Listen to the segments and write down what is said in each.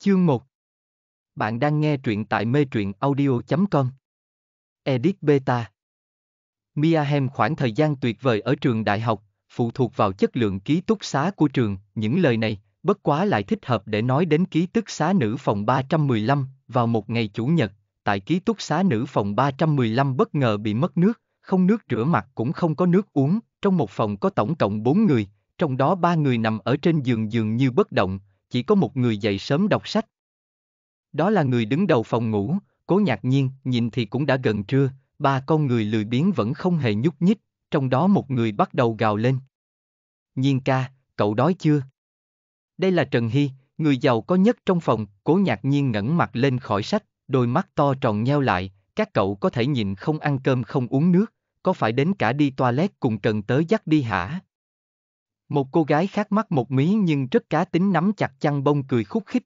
Chương 1. Bạn đang nghe truyện tại mê truyện audio .com. Edit Beta. Miahem khoảng thời gian tuyệt vời ở trường đại học, phụ thuộc vào chất lượng ký túc xá của trường, những lời này, bất quá lại thích hợp để nói đến ký túc xá nữ phòng 315, vào một ngày Chủ nhật, tại ký túc xá nữ phòng 315 bất ngờ bị mất nước, không nước rửa mặt cũng không có nước uống, trong một phòng có tổng cộng 4 người, trong đó 3 người nằm ở trên giường dường như bất động, chỉ có một người dậy sớm đọc sách. Đó là người đứng đầu phòng ngủ, Cố Nhạc Nhiên, nhìn thì cũng đã gần trưa, 3 con người lười biếng vẫn không hề nhúc nhích, trong đó một người bắt đầu gào lên. Nhiên ca, cậu đói chưa? Đây là Trần Hy, người giàu có nhất trong phòng. Cố Nhạc Nhiên ngẩng mặt lên khỏi sách, đôi mắt to tròn nheo lại, các cậu có thể nhịn không ăn cơm không uống nước, có phải đến cả đi toilet cùng cần tớ dắt đi hả? Một cô gái khác mắc một mí nhưng rất cá tính nắm chặt chăn bông cười khúc khích.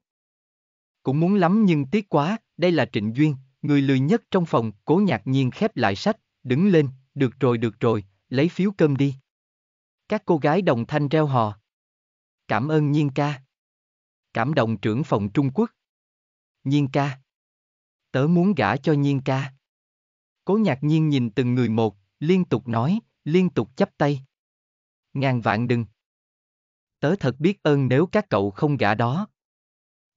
Cũng muốn lắm nhưng tiếc quá, đây là Trịnh Duyên, người lười nhất trong phòng. Cố Nhạc Nhiên khép lại sách, đứng lên, được rồi, lấy phiếu cơm đi. Các cô gái đồng thanh reo hò. Cảm ơn Nhiên ca. Cảm động trưởng phòng Trung Quốc. Nhiên ca. Tớ muốn gả cho Nhiên ca. Cố Nhạc Nhiên nhìn từng người một, liên tục nói, liên tục chắp tay. Ngàn vạn đừng. Tớ thật biết ơn nếu các cậu không gả đó.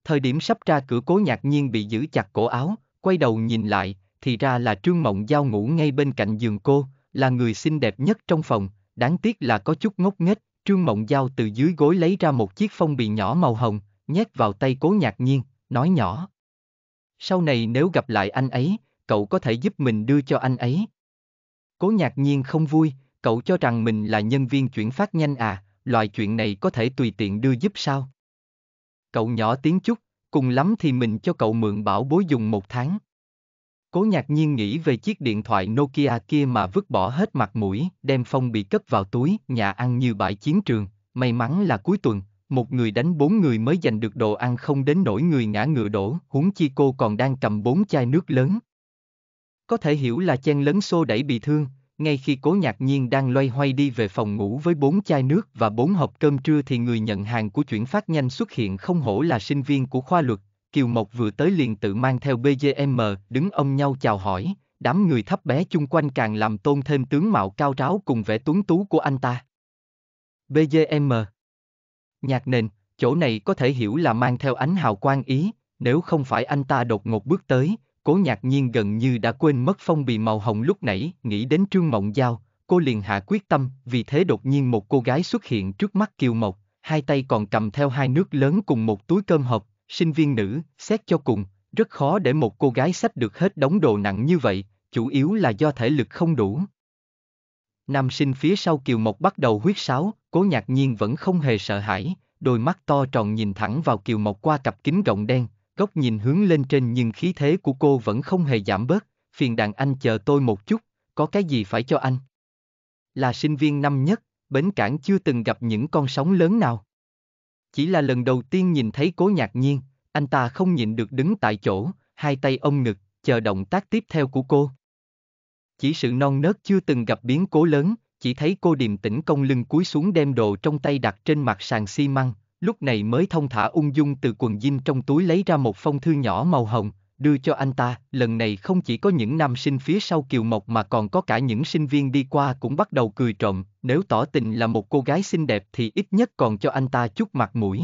Thời điểm sắp ra cửa, Cố Nhạc Nhiên bị giữ chặt cổ áo, quay đầu nhìn lại, thì ra là Trương Mộng Dao ngủ ngay bên cạnh giường cô, là người xinh đẹp nhất trong phòng, đáng tiếc là có chút ngốc nghếch. Trương Mộng Dao từ dưới gối lấy ra một chiếc phong bì nhỏ màu hồng, nhét vào tay Cố Nhạc Nhiên, nói nhỏ. Sau này nếu gặp lại anh ấy, cậu có thể giúp mình đưa cho anh ấy. Cố Nhạc Nhiên không vui, cậu cho rằng mình là nhân viên chuyển phát nhanh à, loại chuyện này có thể tùy tiện đưa giúp sao? Cậu nhỏ tiếng chút, cùng lắm thì mình cho cậu mượn bảo bối dùng 1 tháng. Cố Nhạc Nhiên nghĩ về chiếc điện thoại Nokia kia mà vứt bỏ hết mặt mũi, đem phong bì cất vào túi. Nhà ăn như bãi chiến trường, may mắn là cuối tuần, một người đánh 4 người mới giành được đồ ăn không đến nỗi người ngã ngựa đổ, huống chi cô còn đang cầm 4 chai nước lớn. Có thể hiểu là chen lấn xô đẩy bị thương. Ngay khi Cố Nhạc Nhiên đang loay hoay đi về phòng ngủ với 4 chai nước và 4 hộp cơm trưa thì người nhận hàng của chuyển phát nhanh xuất hiện. Không hổ là sinh viên của khoa luật, Kiều Mộc vừa tới liền tự mang theo BGM, đứng ôm nhau chào hỏi, đám người thấp bé chung quanh càng làm tôn thêm tướng mạo cao ráo cùng vẻ tuấn tú của anh ta. BGM. Nhạc nền, chỗ này có thể hiểu là mang theo ánh hào quang ý, nếu không phải anh ta đột ngột bước tới. Cố Nhạc Nhiên gần như đã quên mất phong bì màu hồng lúc nãy, nghĩ đến Trương Mộng Dao, cô liền hạ quyết tâm, vì thế đột nhiên một cô gái xuất hiện trước mắt Kiều Mộc, hai tay còn cầm theo 2 nước lớn cùng một túi cơm hộp, sinh viên nữ, xét cho cùng, rất khó để một cô gái xách được hết đống đồ nặng như vậy, chủ yếu là do thể lực không đủ. Nam sinh phía sau Kiều Mộc bắt đầu huýt sáo, Cố Nhạc Nhiên vẫn không hề sợ hãi, đôi mắt to tròn nhìn thẳng vào Kiều Mộc qua cặp kính gọng đen. Góc nhìn hướng lên trên nhưng khí thế của cô vẫn không hề giảm bớt. Phiền đàn anh chờ tôi một chút, có cái gì phải cho anh. Là sinh viên năm nhất, bến cảng chưa từng gặp những con sóng lớn nào. Chỉ là lần đầu tiên nhìn thấy Cố Nhạc Nhiên, anh ta không nhịn được đứng tại chỗ, hai tay ôm ngực, chờ động tác tiếp theo của cô. Chỉ sự non nớt chưa từng gặp biến cố lớn, chỉ thấy cô điềm tĩnh cong lưng cúi xuống đem đồ trong tay đặt trên mặt sàn xi măng. Lúc này mới thông thả ung dung từ quần jean trong túi lấy ra một phong thư nhỏ màu hồng, đưa cho anh ta. Lần này không chỉ có những nam sinh phía sau Kiều Mộc mà còn có cả những sinh viên đi qua cũng bắt đầu cười trộm. Nếu tỏ tình là một cô gái xinh đẹp thì ít nhất còn cho anh ta chút mặt mũi.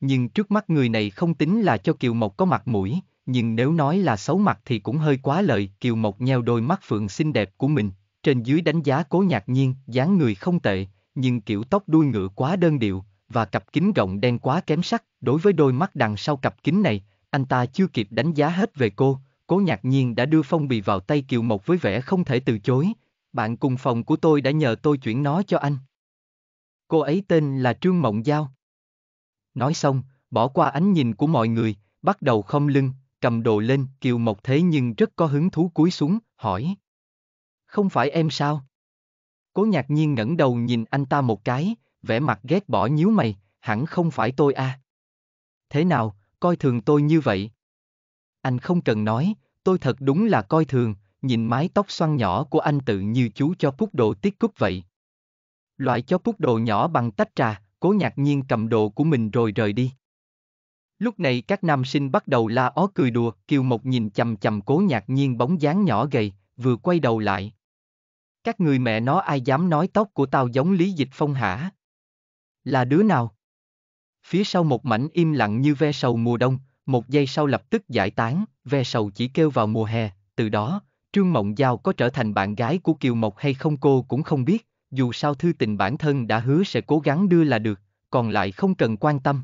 Nhưng trước mắt người này không tính là cho Kiều Mộc có mặt mũi, nhưng nếu nói là xấu mặt thì cũng hơi quá lời. Kiều Mộc nheo đôi mắt phượng xinh đẹp của mình, trên dưới đánh giá Cố Nhạc Nhiên, dáng người không tệ, nhưng kiểu tóc đuôi ngựa quá đơn điệu. Và cặp kính rộng đen quá kém sắc. Đối với đôi mắt đằng sau cặp kính này, anh ta chưa kịp đánh giá hết về cô, Cố Nhạc Nhiên đã đưa phong bì vào tay Kiều Mộc với vẻ không thể từ chối. Bạn cùng phòng của tôi đã nhờ tôi chuyển nó cho anh. Cô ấy tên là Trương Mộng Dao. Nói xong, bỏ qua ánh nhìn của mọi người, bắt đầu khom lưng, cầm đồ lên. Kiều Mộc thế nhưng rất có hứng thú cúi xuống, hỏi. Không phải em sao? Cố Nhạc Nhiên ngẩng đầu nhìn anh ta một cái, vẻ mặt ghét bỏ nhíu mày, hẳn không phải tôi à. Thế nào, coi thường tôi như vậy? Anh không cần nói, tôi thật đúng là coi thường, nhìn mái tóc xoăn nhỏ của anh tự như chú cho cút đồ tiết cúp vậy. Loại cho cút đồ nhỏ bằng tách trà. Cố Nhạc Nhiên cầm đồ của mình rồi rời đi. Lúc này các nam sinh bắt đầu la ó cười đùa. Kiều Mộc nhìn chằm chằm Cố Nhạc Nhiên bóng dáng nhỏ gầy, vừa quay đầu lại. Các người mẹ nó ai dám nói tóc của tao giống Lý Dịch Phong hả? Là đứa nào? Phía sau một mảnh im lặng như ve sầu mùa đông, một giây sau lập tức giải tán, ve sầu chỉ kêu vào mùa hè. Từ đó, Trương Mộng Dao có trở thành bạn gái của Kiều Mộc hay không cô cũng không biết, dù sao thư tình bản thân đã hứa sẽ cố gắng đưa là được, còn lại không cần quan tâm.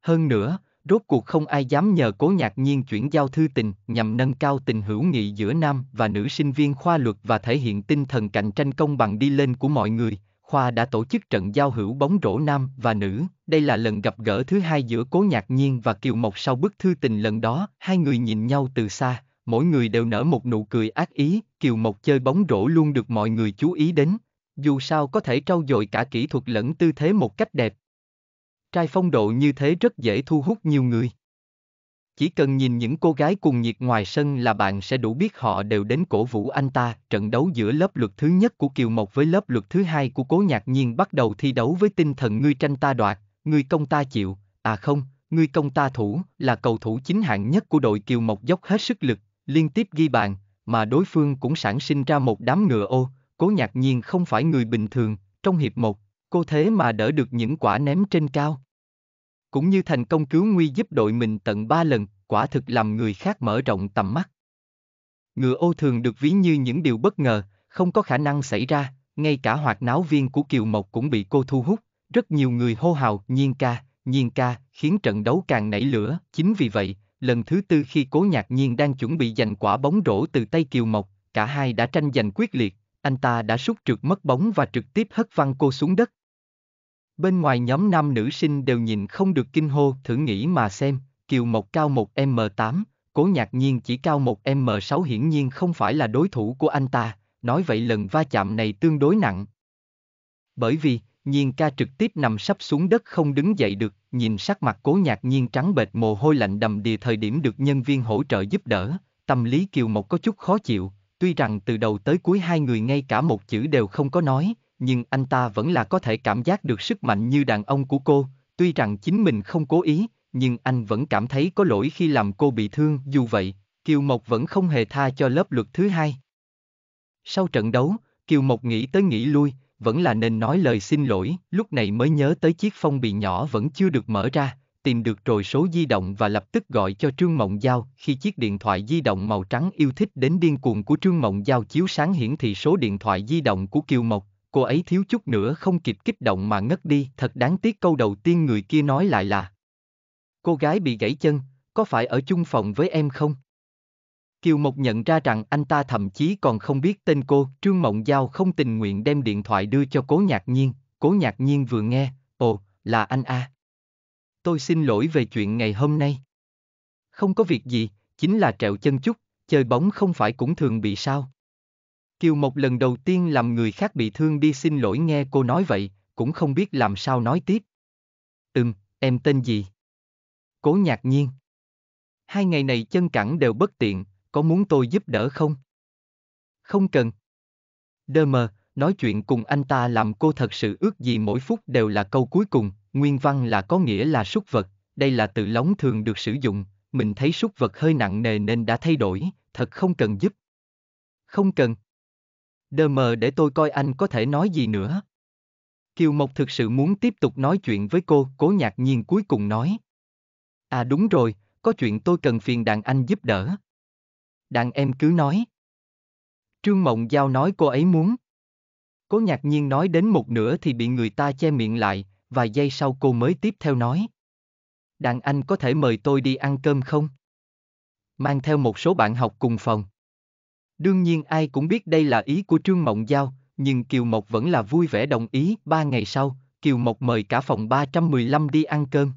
Hơn nữa, rốt cuộc không ai dám nhờ Cố Nhạc Nhiên chuyển giao thư tình nhằm nâng cao tình hữu nghị giữa nam và nữ sinh viên khoa luật và thể hiện tinh thần cạnh tranh công bằng đi lên của mọi người. Khoa đã tổ chức trận giao hữu bóng rổ nam và nữ, đây là lần gặp gỡ thứ hai giữa Cố Nhạc Nhiên và Kiều Mộc sau bức thư tình lần đó. Hai người nhìn nhau từ xa, mỗi người đều nở một nụ cười ác ý. Kiều Mộc chơi bóng rổ luôn được mọi người chú ý đến, dù sao có thể trau dồi cả kỹ thuật lẫn tư thế một cách đẹp. Trai phong độ như thế rất dễ thu hút nhiều người. Chỉ cần nhìn những cô gái cuồng nhiệt ngoài sân là bạn sẽ đủ biết họ đều đến cổ vũ anh ta. Trận đấu giữa lớp luật thứ nhất của Kiều Mộc với lớp luật thứ hai của Cố Nhạc Nhiên bắt đầu thi đấu với tinh thần ngươi tranh ta đoạt, ngươi công ta chịu, à không, ngươi công ta thủ. Là cầu thủ chính hạng nhất của đội Kiều Mộc dốc hết sức lực, liên tiếp ghi bàn, mà đối phương cũng sản sinh ra một đám ngựa ô. Cố Nhạc Nhiên không phải người bình thường, trong hiệp 1, cô thế mà đỡ được những quả ném trên cao, cũng như thành công cứu nguy giúp đội mình tận 3 lần, quả thực làm người khác mở rộng tầm mắt. Ngựa ô thường được ví như những điều bất ngờ, không có khả năng xảy ra, ngay cả hoạt náo viên của Kiều Mộc cũng bị cô thu hút, rất nhiều người hô hào Nhiên ca, khiến trận đấu càng nảy lửa. Chính vì vậy, lần thứ tư khi Cố Nhạc Nhiên đang chuẩn bị giành quả bóng rổ từ tay Kiều Mộc, cả hai đã tranh giành quyết liệt, anh ta đã sút trượt mất bóng và trực tiếp hất văng cô xuống đất. Bên ngoài nhóm nam nữ sinh đều nhìn không được kinh hô. Thử nghĩ mà xem, Kiều Mộc cao 1m8, Cố Nhạc Nhiên chỉ cao 1m6, hiển nhiên không phải là đối thủ của anh ta, nói vậy lần va chạm này tương đối nặng. Bởi vì, Nhiên ca trực tiếp nằm sấp xuống đất không đứng dậy được. Nhìn sắc mặt Cố Nhạc Nhiên trắng bệch, mồ hôi lạnh đầm đìa thời điểm được nhân viên hỗ trợ giúp đỡ, tâm lý Kiều Mộc có chút khó chịu, tuy rằng từ đầu tới cuối hai người ngay cả một chữ đều không có nói. Nhưng anh ta vẫn là có thể cảm giác được sức mạnh như đàn ông của cô. Tuy rằng chính mình không cố ý, nhưng anh vẫn cảm thấy có lỗi khi làm cô bị thương. Dù vậy, Kiều Mộc vẫn không hề tha cho lớp luật thứ hai. Sau trận đấu, Kiều Mộc nghĩ tới nghĩ lui, vẫn là nên nói lời xin lỗi. Lúc này mới nhớ tới chiếc phong bì nhỏ vẫn chưa được mở ra, tìm được rồi số di động và lập tức gọi cho Trương Mộng Dao. Khi chiếc điện thoại di động màu trắng yêu thích đến điên cuồng của Trương Mộng Dao chiếu sáng hiển thị số điện thoại di động của Kiều Mộc, cô ấy thiếu chút nữa không kịp kích động mà ngất đi. Thật đáng tiếc câu đầu tiên người kia nói lại là: cô gái bị gãy chân, có phải ở chung phòng với em không? Kiều Mộc nhận ra rằng anh ta thậm chí còn không biết tên cô. Trương Mộng Dao không tình nguyện đem điện thoại đưa cho Cố Nhạc Nhiên. Cố Nhạc Nhiên vừa nghe, ồ, là anh à. Tôi xin lỗi về chuyện ngày hôm nay. Không có việc gì, chính là trẹo chân chút, chơi bóng không phải cũng thường bị sao? Kiều Mộc lần đầu tiên làm người khác bị thương đi xin lỗi, nghe cô nói vậy, cũng không biết làm sao nói tiếp. Em tên gì? Cố Nhạc Nhiên. Hai ngày này chân cẳng đều bất tiện, có muốn tôi giúp đỡ không? Không cần. Đơ mờ, nói chuyện cùng anh ta làm cô thật sự ước gì mỗi phút đều là câu cuối cùng, nguyên văn là có nghĩa là súc vật, đây là từ lóng thường được sử dụng, mình thấy súc vật hơi nặng nề nên đã thay đổi, thật không cần giúp. Không cần. Đờ mờ, để tôi coi anh có thể nói gì nữa. Kiều Mộc thực sự muốn tiếp tục nói chuyện với cô. Cố Nhạc Nhiên cuối cùng nói: à đúng rồi, có chuyện tôi cần phiền đàn anh giúp đỡ. Đàn em cứ nói. Trương Mộng Dao nói cô ấy muốn. Cố Nhạc Nhiên nói đến một nửa thì bị người ta che miệng lại, vài giây sau cô mới tiếp theo nói: đàn anh có thể mời tôi đi ăn cơm không? Mang theo một số bạn học cùng phòng. Đương nhiên ai cũng biết đây là ý của Trương Mộng Dao, nhưng Kiều Mộc vẫn là vui vẻ đồng ý. 3 ngày sau, Kiều Mộc mời cả phòng 315 đi ăn cơm.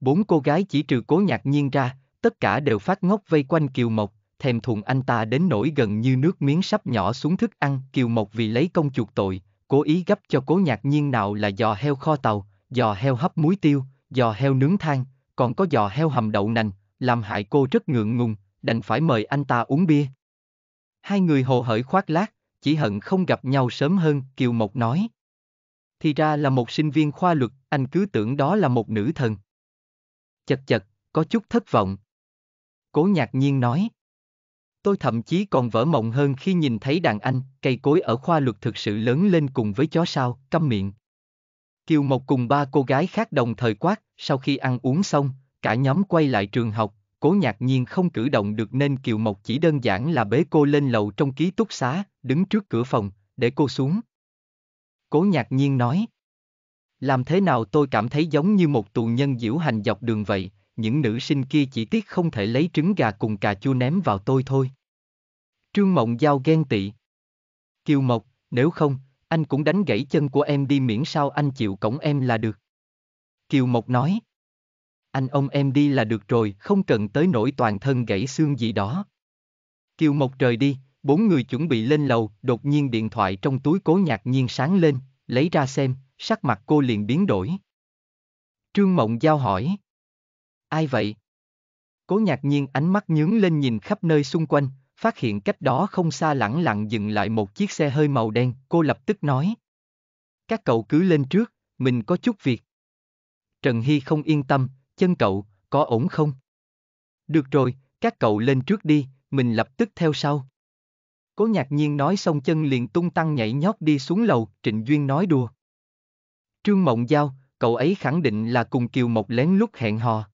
4 cô gái chỉ trừ Cố Nhạc Nhiên ra, tất cả đều phát ngốc vây quanh Kiều Mộc, thèm thuồng anh ta đến nỗi gần như nước miếng sắp nhỏ xuống thức ăn. Kiều Mộc vì lấy công chuộc tội, cố ý gấp cho Cố Nhạc Nhiên nào là giò heo kho tàu, giò heo hấp muối tiêu, giò heo nướng than, còn có giò heo hầm đậu nành, làm hại cô rất ngượng ngùng, đành phải mời anh ta uống bia. Hai người hồ hởi khoác lác, chỉ hận không gặp nhau sớm hơn. Kiều Mộc nói: thì ra là một sinh viên khoa luật, anh cứ tưởng đó là một nữ thần. Chật, có chút thất vọng. Cố Nhạc Nhiên nói. Tôi thậm chí còn vỡ mộng hơn khi nhìn thấy đàn anh, cây cối ở khoa luật thực sự lớn lên cùng với chó sao, câm miệng. Kiều Mộc cùng ba cô gái khác đồng thời quát, sau khi ăn uống xong, cả nhóm quay lại trường học, Cố Nhạc Nhiên không cử động được nên Kiều Mộc chỉ đơn giản là bế cô lên lầu trong ký túc xá, đứng trước cửa phòng, để cô xuống. Cố Nhạc Nhiên nói. Làm thế nào tôi cảm thấy giống như một tù nhân diễu hành dọc đường vậy, những nữ sinh kia chỉ tiếc không thể lấy trứng gà cùng cà chua ném vào tôi thôi. Trương Mộng Dao ghen tị. Kiều Mộc, nếu không, anh cũng đánh gãy chân của em đi miễn sao anh chịu cõng em là được. Kiều Mộc nói. Anh ôm em đi là được rồi, không cần tới nỗi toàn thân gãy xương gì đó. Kiều Mộc rời đi, bốn người chuẩn bị lên lầu, đột nhiên điện thoại trong túi Cố Nhạc Nhiên sáng lên, lấy ra xem, sắc mặt cô liền biến đổi. Trương Mộng Dao hỏi. Ai vậy? Cố Nhạc Nhiên ánh mắt nhướng lên nhìn khắp nơi xung quanh, phát hiện cách đó không xa lẳng lặng dừng lại một chiếc xe hơi màu đen, cô lập tức nói. Các cậu cứ lên trước, mình có chút việc. Trần Hy không yên tâm, chân cậu, có ổn không? Được rồi, các cậu lên trước đi, mình lập tức theo sau. Cố Nhạc Nhiên nói xong chân liền tung tăng nhảy nhót đi xuống lầu, Trịnh Duyên nói đùa. Trương Mộng Dao, cậu ấy khẳng định là cùng Kiều Mộc lén lút hẹn hò.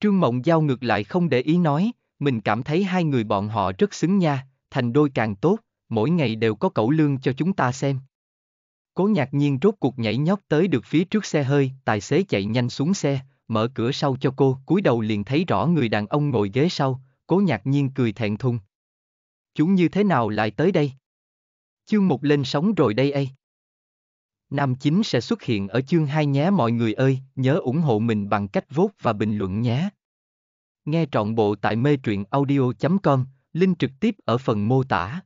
Trương Mộng Dao ngược lại không để ý nói, mình cảm thấy hai người bọn họ rất xứng nha, thành đôi càng tốt, mỗi ngày đều có cẩu lương cho chúng ta xem. Cố Nhạc Nhiên rốt cuộc nhảy nhót tới được phía trước xe hơi, tài xế chạy nhanh xuống xe, mở cửa sau cho cô, cúi đầu liền thấy rõ người đàn ông ngồi ghế sau, Cố Nhạc Nhiên cười thẹn thùng. Chú như thế nào lại tới đây? Chương 1 lên sóng rồi đây ấy. Nam chính sẽ xuất hiện ở chương 2 nhé mọi người ơi, nhớ ủng hộ mình bằng cách vote và bình luận nhé. Nghe trọn bộ tại mê truyện audio .com, link trực tiếp ở phần mô tả.